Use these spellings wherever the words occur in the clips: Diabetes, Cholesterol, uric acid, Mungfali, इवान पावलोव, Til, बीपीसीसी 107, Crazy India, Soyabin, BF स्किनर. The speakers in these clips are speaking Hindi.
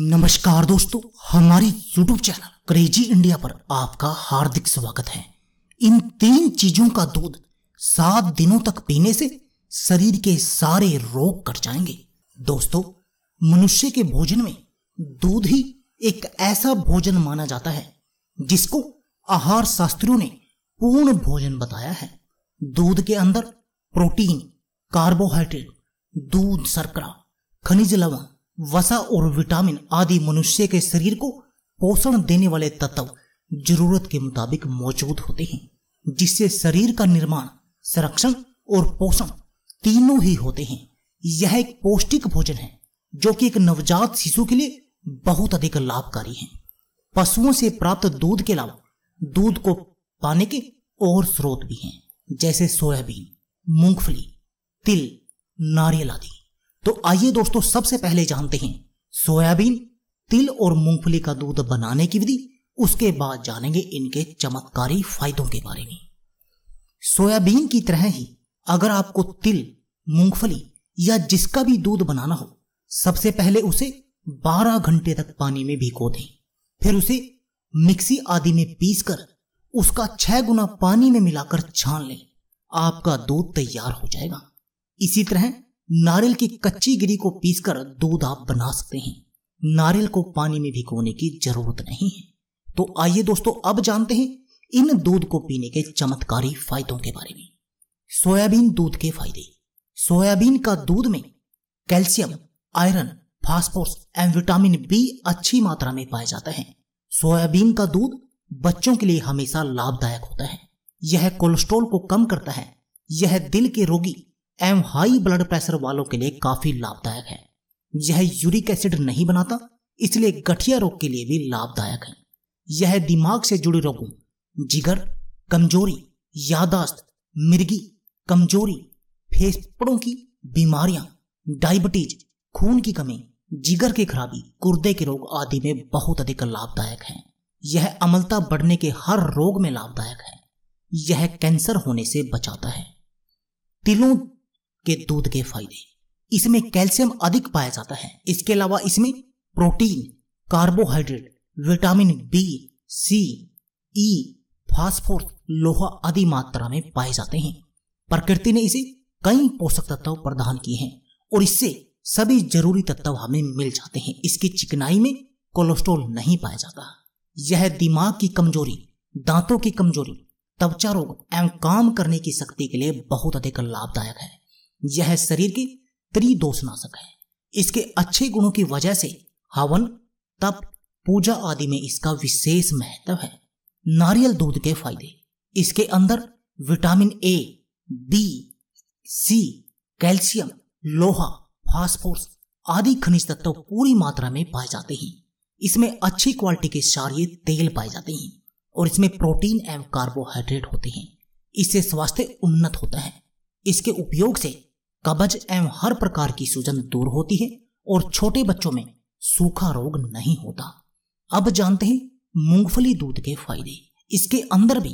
नमस्कार दोस्तों, हमारी YouTube चैनल क्रेजी इंडिया पर आपका हार्दिक स्वागत है। इन 3 चीजों का दूध 7 दिनों तक पीने से शरीर के सारे रोग कट जाएंगे। दोस्तों, मनुष्य के भोजन में दूध ही एक ऐसा भोजन माना जाता है जिसको आहार शास्त्रियों ने पूर्ण भोजन बताया है। दूध के अंदर प्रोटीन, कार्बोहाइड्रेट, दूध शर्करा, खनिज लवण, वसा और विटामिन आदि मनुष्य के शरीर को पोषण देने वाले तत्व जरूरत के मुताबिक मौजूद होते हैं, जिससे शरीर का निर्माण, संरक्षण और पोषण तीनों ही होते हैं। यह एक पौष्टिक भोजन है जो कि एक नवजात शिशु के लिए बहुत अधिक लाभकारी है। पशुओं से प्राप्त दूध के अलावा दूध को पाने के और स्रोत भी हैं, जैसे सोयाबीन, मूंगफली, तिल, नारियल आदि। तो आइए दोस्तों, सबसे पहले जानते हैं सोयाबीन, तिल और मूंगफली का दूध बनाने की विधि। उसके बाद जानेंगे इनके चमत्कारी फायदों के बारे में। सोयाबीन की तरह ही अगर आपको तिल, मूंगफली या जिसका भी दूध बनाना हो, सबसे पहले उसे 12 घंटे तक पानी में भिगो दें। फिर उसे मिक्सी आदि में पीसकर उसका 6 गुना पानी में मिलाकर छान लें। आपका दूध तैयार हो जाएगा। इसी तरह नारियल की कच्ची गिरी को पीसकर दूध आप बना सकते हैं। नारियल को पानी में भिगोने की जरूरत नहीं है। तो आइए दोस्तों, अब जानते हैं इन दूध को पीने के चमत्कारी फायदों के बारे में। सोयाबीन दूध के फायदे। सोयाबीन का दूध में कैल्शियम, आयरन, फास्फोरस एवं विटामिन बी अच्छी मात्रा में पाया जाता है। सोयाबीन का दूध बच्चों के लिए हमेशा लाभदायक होता है। यह कोलेस्ट्रॉल को कम करता है। यह दिल के रोगी एवं हाई ब्लड प्रेशर वालों के लिए काफी लाभदायक है। यह यूरिक एसिड नहीं बनाता, इसलिए गठिया रोग के लिए भी लाभदायक है। यह दिमाग से जुड़े रोगों, जिगर, कमजोरी, याददाश्त, मिर्गी, कमजोरी, फेफड़ों की बीमारियां, डायबिटीज, खून की कमी, जिगर की खराबी, गुर्दे के रोग आदि में बहुत अधिक लाभदायक है। यह अम्लता बढ़ने के हर रोग में लाभदायक है। यह कैंसर होने से बचाता है। तिलों के दूध के फायदे। इसमें कैल्शियम अधिक पाया जाता है। इसके अलावा इसमें protein, carbohydrate, vitamin B, C, E, phosphorus, लोहा आदि मात्रा में पाए जाते हैं। प्रकृति ने इसे कई पोषक तत्व प्रदान किए हैं और इससे सभी जरूरी तत्व हमें मिल जाते हैं। इसकी चिकनाई में कोलेस्ट्रॉल नहीं पाया जाता। यह दिमाग की कमजोरी, दांतों की कमजोरी, त्वचा रोग एवं काम करने की शक्ति के लिए बहुत अधिक लाभदायक है। यह शरीर के त्रिदोष नाशक है। इसके अच्छे गुणों की वजह से हवन, तप, पूजा आदि में इसका विशेष महत्व है। नारियल दूध के फायदे। इसके अंदर vitamin A, B, C, calcium, लोहा, फास्फोरस आदि खनिज तत्व पूरी मात्रा में पाए जाते हैं। इसमें अच्छी क्वालिटी के क्षारीय तेल पाए जाते हैं और इसमें प्रोटीन एवं कार्बोहाइड्रेट होते हैं। इससे स्वास्थ्य उन्नत होता है। इसके उपयोग से कब्ज एवं हर प्रकार की सूजन दूर होती है और छोटे बच्चों में सूखा रोग नहीं होता। अब जानते हैं मूंगफली दूध के फायदे। इसके अंदर भी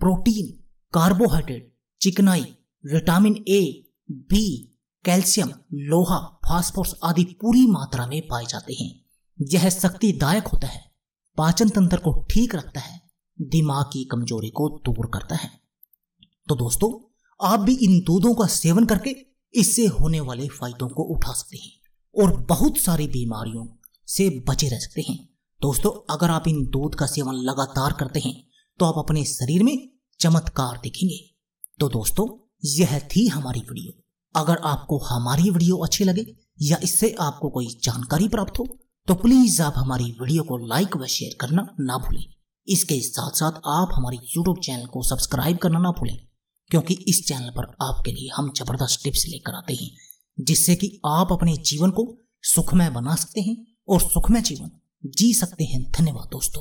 प्रोटीन, कार्बोहाइड्रेट, चिकनाई, विटामिन ए, बी, कैल्शियम, लोहा, फास्फोरस आदि पूरी मात्रा में पाए जाते हैं। यह शक्तिदायक होता है, पाचन तंत्र को ठीक रखता है, दिमाग की कमजोरी को दूर करता है। तो दोस्तों, आप भी इन दूधों का सेवन करके इससे होने वाले फायदों को उठा सकते हैं और बहुत सारी बीमारियों से बचे रह सकते हैं। दोस्तों, अगर आप इन दूध का सेवन लगातार करते हैं तो आप अपने शरीर में चमत्कार देखेंगे। तो दोस्तों, यह थी हमारी वीडियो। अगर आपको हमारी वीडियो अच्छी लगे या इससे आपको कोई जानकारी प्राप्त हो तो प्लीज आप हमारी वीडियो को लाइक व शेयर करना ना भूलें। इसके साथ साथ आप हमारे YouTube चैनल को सब्सक्राइब करना ना भूलें, क्योंकि इस चैनल पर आपके लिए हम जबरदस्त टिप्स लेकर आते हैं जिससे कि आप अपने जीवन को सुखमय बना सकते हैं और सुखमय जीवन जी सकते हैं। धन्यवाद दोस्तों।